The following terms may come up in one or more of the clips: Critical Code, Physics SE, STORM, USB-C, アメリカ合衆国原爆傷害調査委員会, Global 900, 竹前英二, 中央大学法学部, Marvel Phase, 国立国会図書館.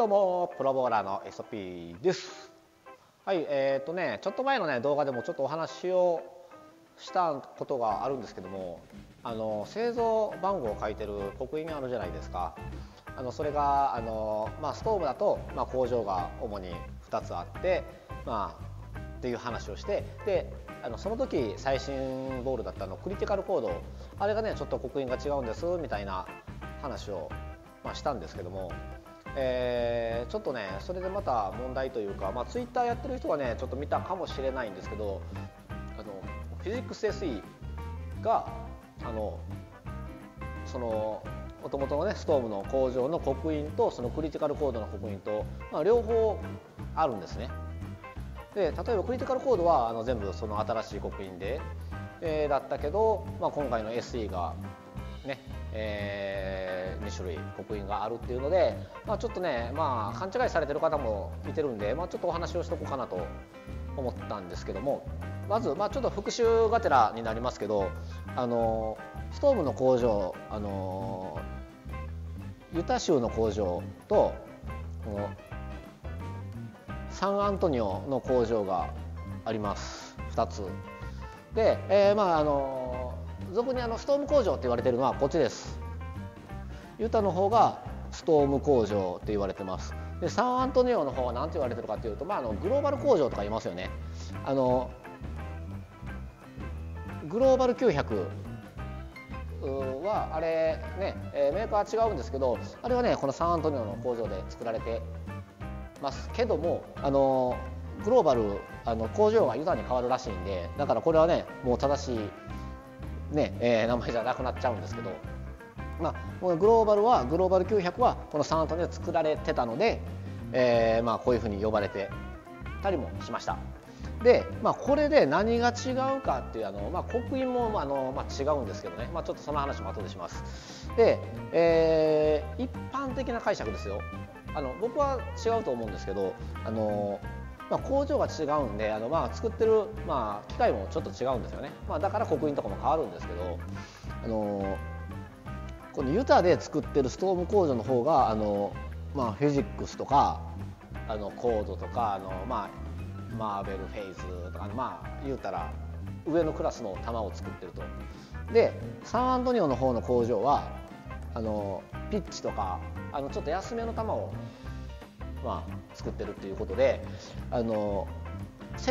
どうもプロボウラーの STORM です。はい、ちょっと前のね動画でもちょっとお話をしたことがあるんですけども、製造番号を書いてる刻印があるじゃないですか。それがSTORM だと、工場が主に2つあって、っていう話をして、でその時最新ボールだったクリティカルコード、あれがねちょっと刻印が違うんですみたいな話を、したんですけども、ちょっとねそれでまた問題というか、Twitter やってる人はねちょっと見たかもしれないんですけど、フィジックス SE がもともとのねSTORMの工場の刻印とそのクリティカルコードの刻印と、両方あるんですね。で例えばクリティカルコードは全部その新しい刻印で、だったけど、今回の SE がね、2種類刻印があるっていうので、ちょっとね、勘違いされてる方もいてるんで、ちょっとお話をしとこうかなと思ったんですけども、まず、ちょっと復習がてらになりますけど、STORMの工場、ユタ州の工場とこのサンアントニオの工場があります2つ。で、俗にSTORM工場って言われてるのはこっちです。ユタの方がSTORM工場って言われてます。でサンアントニオの方は何て言われてるかっていうと、グローバル工場とか言いますよね。グローバル900はあれね、メーカーは違うんですけど、あれはねこのサンアントニオの工場で作られてますけども、グローバル工場がユタに変わるらしいんで、だからこれはねもう正しい、名前じゃなくなっちゃうんですけど、グローバル900はこのサンアントニオで作られてたので、こういうふうに呼ばれてたりもしました。で、これで何が違うかっていう、刻印も違うんですけどね、ちょっとその話も後でします。で、一般的な解釈ですよ。僕は違うと思うんですけど、工場が違うんで、作ってる、機械もちょっと違うんですよね。だから刻印とかも変わるんですけど、このユタで作ってるSTORM工場の方が、フィジックスとかコードとかマーベルフェイズとか、言うたら上のクラスの弾を作ってると。でサンアントニオの方の工場はピッチとかちょっと安めの球を、作ってるっていうことで、世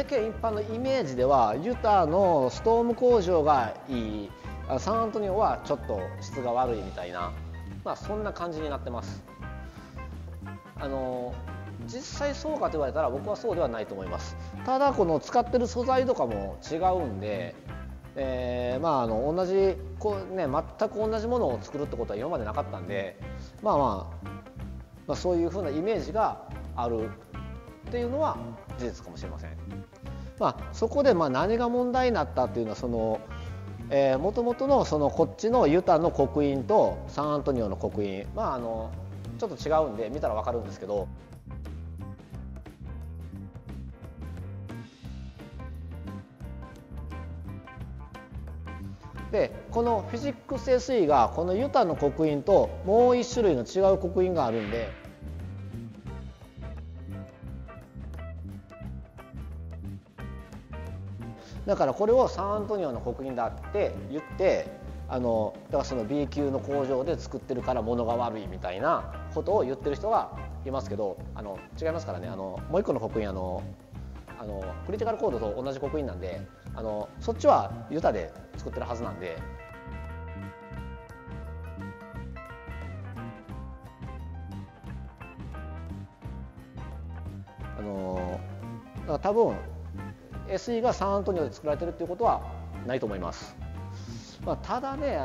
間一般のイメージではユタのSTORM工場がいい、サンアントニオはちょっと質が悪いみたいな、そんな感じになってます。実際そうかと言われたら僕はそうではないと思います。ただこの使ってる素材とかも違うんで、同じ全く同じものを作るってことは今までなかったんで、そういうふうなイメージがあるっていうのは事実かもしれません。そこで何が問題になったっていうのは、もともとのこっちのユタの刻印とサンアントニオの刻印、ちょっと違うんで見たら分かるんですけど。でこのフィジックス SE がこのユタの刻印ともう1種類の違う刻印があるんで、だからこれをサンアントニオの刻印だって言って、だからその B 級の工場で作ってるから物が悪いみたいなことを言ってる人がいますけど、違いますからね。もう1個の刻印クリティカルコードと同じ刻印なんで、そっちはユタで作ってるはずなんで、だから多分 SE がサンアントニオで作られてるっていうことはないと思います。ただね、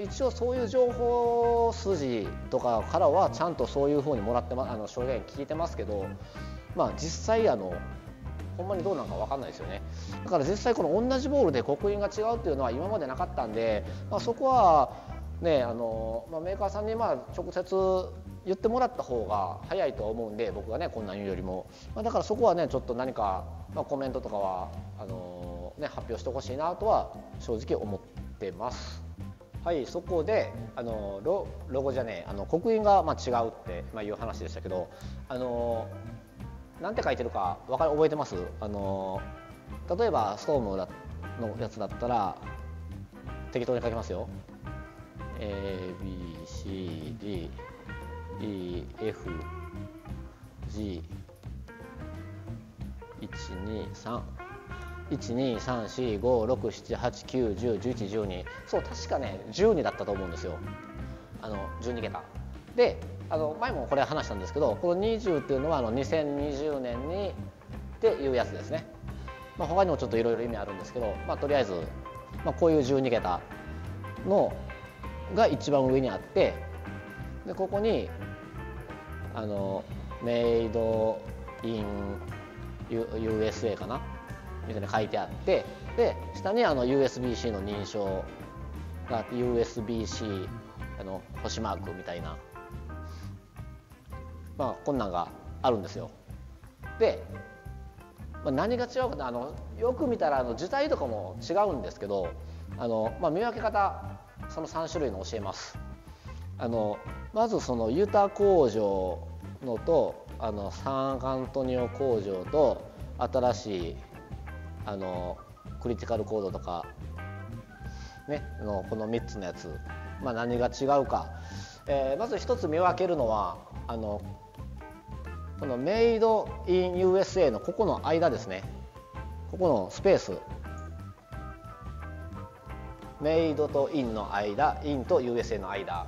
一応そういう情報筋とかからはちゃんとそういうふうにもらって証言聞いてますけど、実際ほんまにどうなんか分かんないですよね。だから実際この同じボールで刻印が違うっていうのは今までなかったんで、そこはね、メーカーさんに直接言ってもらった方が早いとは思うんで、僕がねこんなん言うよりも、だからそこはねちょっと何か、コメントとかは発表してほしいなとは正直思ってます。はい、そこでロゴじゃねえ刻印が違うって、いう話でしたけど、なんて書いてるか覚えてます？例えばストームのやつだったら適当に書きますよ。 ABCDEFG123 123456789101112、そう確かね12だったと思うんですよ、12桁で、前もこれ話したんですけど、この20っていうのは2020年にっていうやつですね。他にもちょっといろいろ意味あるんですけど、とりあえず、こういう12桁のが一番上にあって、でここにメイドイン USA かなみたいな書いてあって、で下にUSB-C の認証が USB-C 星マークみたいな、こんなんがあるんですよ。で、何が違うかってよく見たら字体とかも違うんですけど、見分け方その3種類の教えます。まずそのユタ工場のとサンアントニオ工場と、新しいクリティカルコードとか、ね、この3つのやつ、何が違うか、まず1つ見分けるのはこのメイドイン USA のここの間ですね。ここのスペース、メイドとインの間、インと USA の間、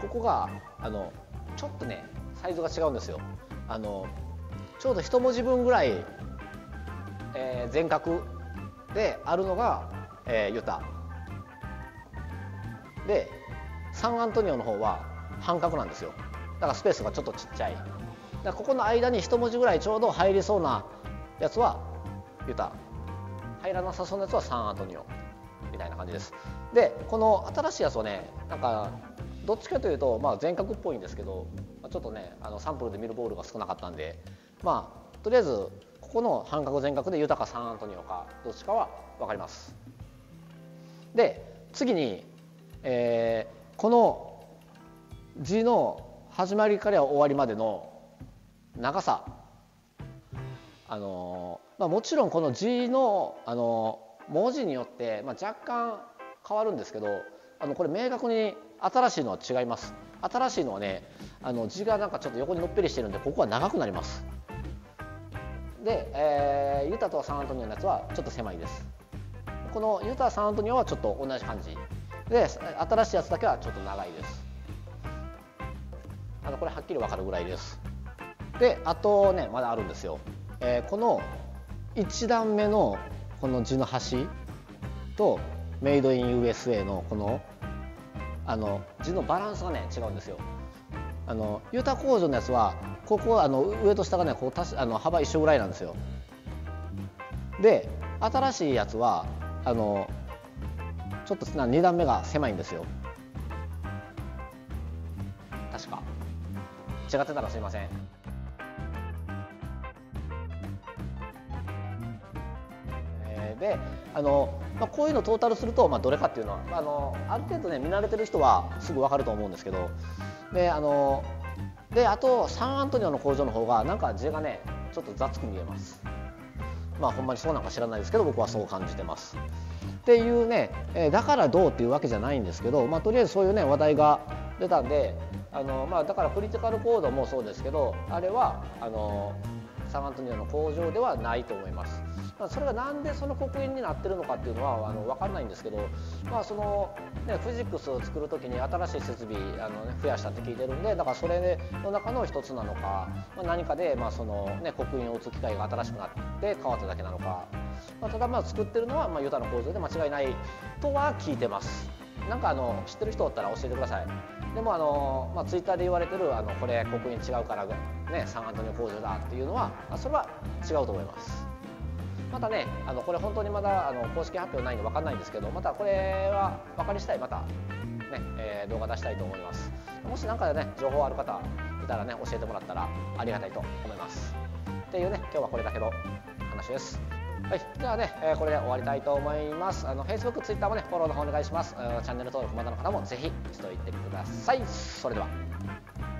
ここがちょっとねサイズが違うんですよ。ちょうど1文字分ぐらい全角であるのが、ユタで、サンアントニオの方は半角なんですよ。だからスペースがちょっとちっちゃい、だからここの間に1文字ぐらいちょうど入りそうなやつはユタ、入らなさそうなやつはサンアントニオみたいな感じです。でこの新しいやつはね、なんかどっちかというと、全角っぽいんですけど、ちょっとねサンプルで見るボールが少なかったんで、とりあえずここの半角全角でユタかサンアントニオかどっちかは分かります。で次に、この字の始まりから終わりまでの長さ、もちろんこの字の、文字によって、若干変わるんですけど、これ明確に新しいのは違います。新しいのはね字がなんかちょっと横にのっぺりしてるんで、ここは長くなります。で、ユタとサンアントニオのやつはちょっと狭いです。このユタサンアントニオはちょっと同じ感じで、新しいやつだけはちょっと長いです。これはっきり分かるぐらいです。であとねまだあるんですよ。この1段目のこの字の端とメイドイン USA のこの字のバランスがね違うんですよ。ユタ工場のやつはここ上と下がねこう幅一緒ぐらいなんですよ。で新しいやつはちょっと2段目が狭いんですよ。確か違ってたらすいません。でこういうのトータルすると、どれかっていうのはある程度ね見慣れてる人はすぐ分かると思うんですけど、であとサンアントニオの工場の方がなんか字がねちょっと雑く見えます。ほんまにそうなんか知らないですけど、僕はそう感じてますっていうね。だからどうっていうわけじゃないんですけど、とりあえずそういうね話題が出たんで、だからクリティカルコードもそうですけど、あれはサンアントニオの工場ではないと思います。それがなんでその刻印になってるのかっていうのは分かんないんですけど、そのねフジックスを作る時に新しい設備増やしたって聞いてるんで、だからそれの中の一つなのか、何かでそのね刻印を打つ機械が新しくなって変わっただけなのか、ただ作ってるのはユタの工場で間違いないとは聞いてます。なんか知ってる人おったら教えてください。でもツイッターで言われてるこれ刻印違うからねサンアントニオ工場だっていうのは、それは違うと思います。またねこれ本当にまだ公式発表ないんで分かんないんですけど、またこれは分かり次第また、ね動画出したいと思います。もし何かね情報ある方いたらね教えてもらったらありがたいと思います。っていうね今日はこれだけの話です。はい、ではね、これで終わりたいと思います。Facebook、Twitter もねフォローの方お願いします。チャンネル登録まだの方もぜひしておいてください。それでは。